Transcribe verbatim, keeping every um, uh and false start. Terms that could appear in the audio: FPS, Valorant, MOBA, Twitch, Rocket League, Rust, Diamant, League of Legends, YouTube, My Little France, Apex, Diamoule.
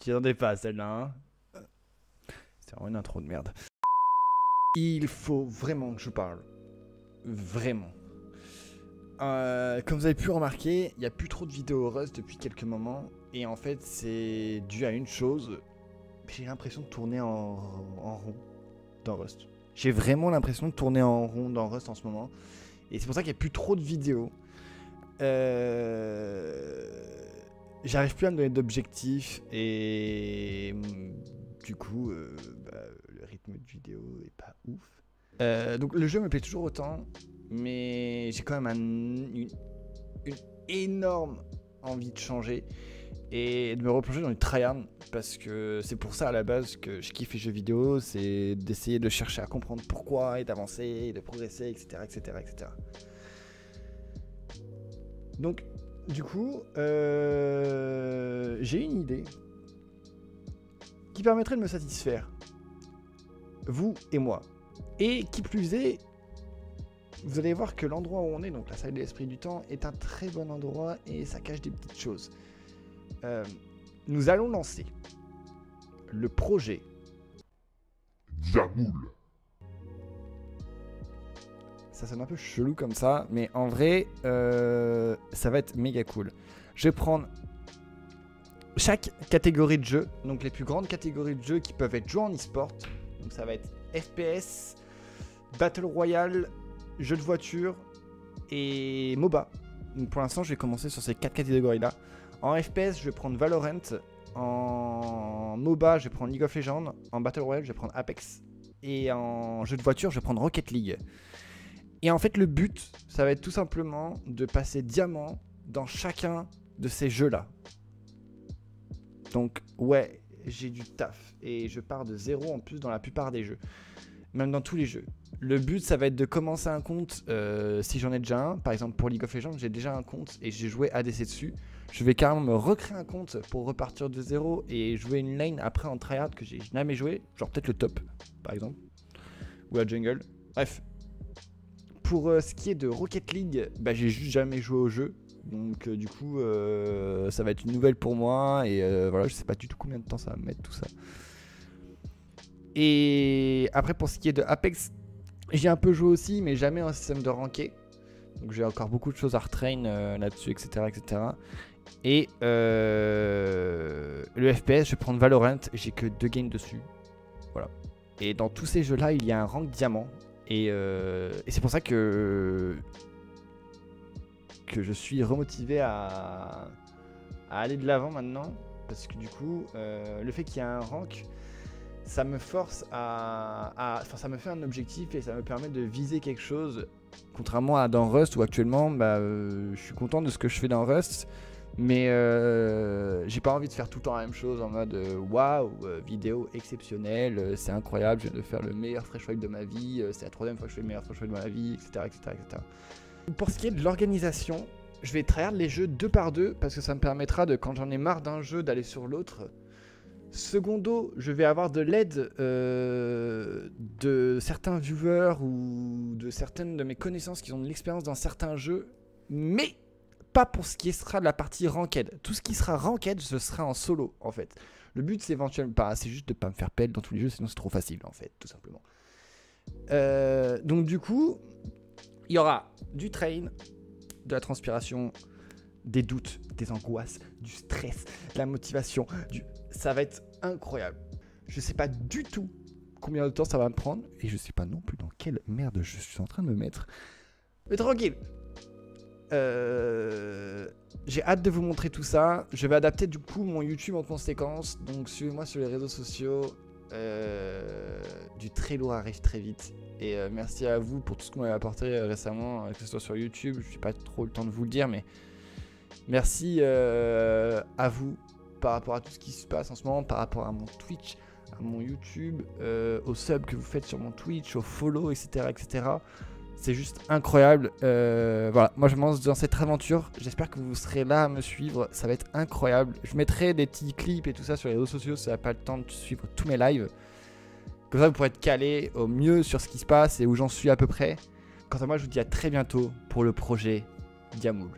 T'y attendais pas celle-là, hein. C'est vraiment une intro de merde. Il faut vraiment que je parle. Vraiment. Euh, comme vous avez pu remarquer, il n'y a plus trop de vidéos Rust depuis quelques moments. Et en fait, c'est dû à une chose. J'ai l'impression de tourner en, en rond dans Rust. J'ai vraiment l'impression de tourner en rond dans Rust en ce moment. Et c'est pour ça qu'il n'y a plus trop de vidéos. Euh... J'arrive plus à me donner d'objectifs. Et du coup, euh, bah, le rythme de vidéo est pas ouf. Euh, donc le jeu me plaît toujours autant, mais j'ai quand même un, une, une énorme envie de changer et de me replonger dans le tryhard, parce que c'est pour ça à la base que je kiffe les jeux vidéo, c'est d'essayer de chercher à comprendre pourquoi et d'avancer et de progresser, etc, etc, et cetera. Donc du coup, euh, j'ai une idée qui permettrait de me satisfaire, vous et moi. Et qui plus est, vous allez voir que l'endroit où on est, donc la salle de l'esprit du temps, est un très bon endroit et ça cache des petites choses. Euh, nous allons lancer le projet Diamoule. Ça sonne un peu chelou comme ça, mais en vrai, euh, ça va être méga cool. Je vais prendre chaque catégorie de jeu, donc les plus grandes catégories de jeux qui peuvent être jouées en e-sport. Donc ça va être F P S, Battle Royale, jeu de voiture et MOBA. Donc pour l'instant, je vais commencer sur ces quatre catégories-là. En F P S, je vais prendre Valorant. En MOBA, je vais prendre League of Legends. En Battle Royale, je vais prendre Apex. Et en jeu de voiture, je vais prendre Rocket League. Et en fait, le but, ça va être tout simplement de passer diamant dans chacun de ces jeux-là. Donc, ouais, j'ai du taf. Et je pars de zéro en plus dans la plupart des jeux. Même dans tous les jeux. Le but, ça va être de commencer un compte, euh, si j'en ai déjà un. Par exemple, pour League of Legends, j'ai déjà un compte et j'ai joué A D C dessus. Je vais carrément me recréer un compte pour repartir de zéro et jouer une lane après en tryhard que j'ai jamais joué. Genre peut-être le top, par exemple. Ou la jungle. Bref. Pour euh, ce qui est de Rocket League, bah, j'ai juste jamais joué au jeu. Donc euh, du coup, euh, ça va être une nouvelle pour moi. Et euh, voilà, je sais pas du tout combien de temps ça va me mettre tout ça. Et après, pour ce qui est de Apex, j'ai un peu joué aussi, mais jamais un système de ranké. Donc j'ai encore beaucoup de choses à retrain euh, là-dessus, et cetera, et cetera. Et euh, le F P S, je vais prendre Valorant. J'ai que deux games dessus. Voilà. Et dans tous ces jeux-là, il y a un rank diamant. Et, euh, et c'est pour ça que que je suis remotivé à, à aller de l'avant maintenant, parce que du coup, euh, le fait qu'il y a un rank, ça me force à, à enfin, ça me fait un objectif et ça me permet de viser quelque chose, contrairement à dans Rust où actuellement, bah, euh, je suis content de ce que je fais dans Rust, mais euh, j'ai pas envie de faire tout le temps la même chose en mode waouh, vidéo exceptionnelle, c'est incroyable, je viens de faire le meilleur fresh wipe de ma vie, c'est la troisième fois que je fais le meilleur fresh wipe de ma vie, et cetera, et cetera, et cetera. Pour ce qui est de l'organisation, je vais tryhard les jeux deux par deux parce que ça me permettra de, quand j'en ai marre d'un jeu, d'aller sur l'autre. Secondo, je vais avoir de l'aide euh, de certains viewers ou de certaines de mes connaissances qui ont de l'expérience dans certains jeux, mais pas pour ce qui sera de la partie ranked. Tout ce qui sera ranked, ce sera en solo en fait. Le but, c'est éventuellement pas, c'est juste de pas me faire pelle dans tous les jeux, sinon c'est trop facile en fait, tout simplement. Euh, donc du coup, il y aura du train, de la transpiration, des doutes, des angoisses, du stress, de la motivation, du... ça va être incroyable. Je sais pas du tout combien de temps ça va me prendre et je sais pas non plus dans quelle merde je suis en train de me mettre. Mais tranquille. Euh... J'ai hâte de vous montrer tout ça. Je vais adapter du coup mon YouTube en conséquence. Donc suivez-moi sur les réseaux sociaux. Euh... Du très lourd arrive très vite. Et euh, merci à vous pour tout ce qu'on m'a apporté euh, récemment, euh, que ce soit sur YouTube, je n'ai pas trop le temps de vous le dire, mais merci euh, à vous par rapport à tout ce qui se passe en ce moment, par rapport à mon Twitch, à mon YouTube, euh, aux subs que vous faites sur mon Twitch, aux follow, et cetera, et cetera. C'est juste incroyable. Euh, voilà, moi je me lance dans cette aventure. J'espère que vous serez là à me suivre. Ça va être incroyable. Je mettrai des petits clips et tout ça sur les réseaux sociaux si vous n'avez pas le temps de suivre tous mes lives. Comme ça, vous pourrez être calé au mieux sur ce qui se passe et où j'en suis à peu près. Quant à moi, je vous dis à très bientôt pour le projet Diamoule.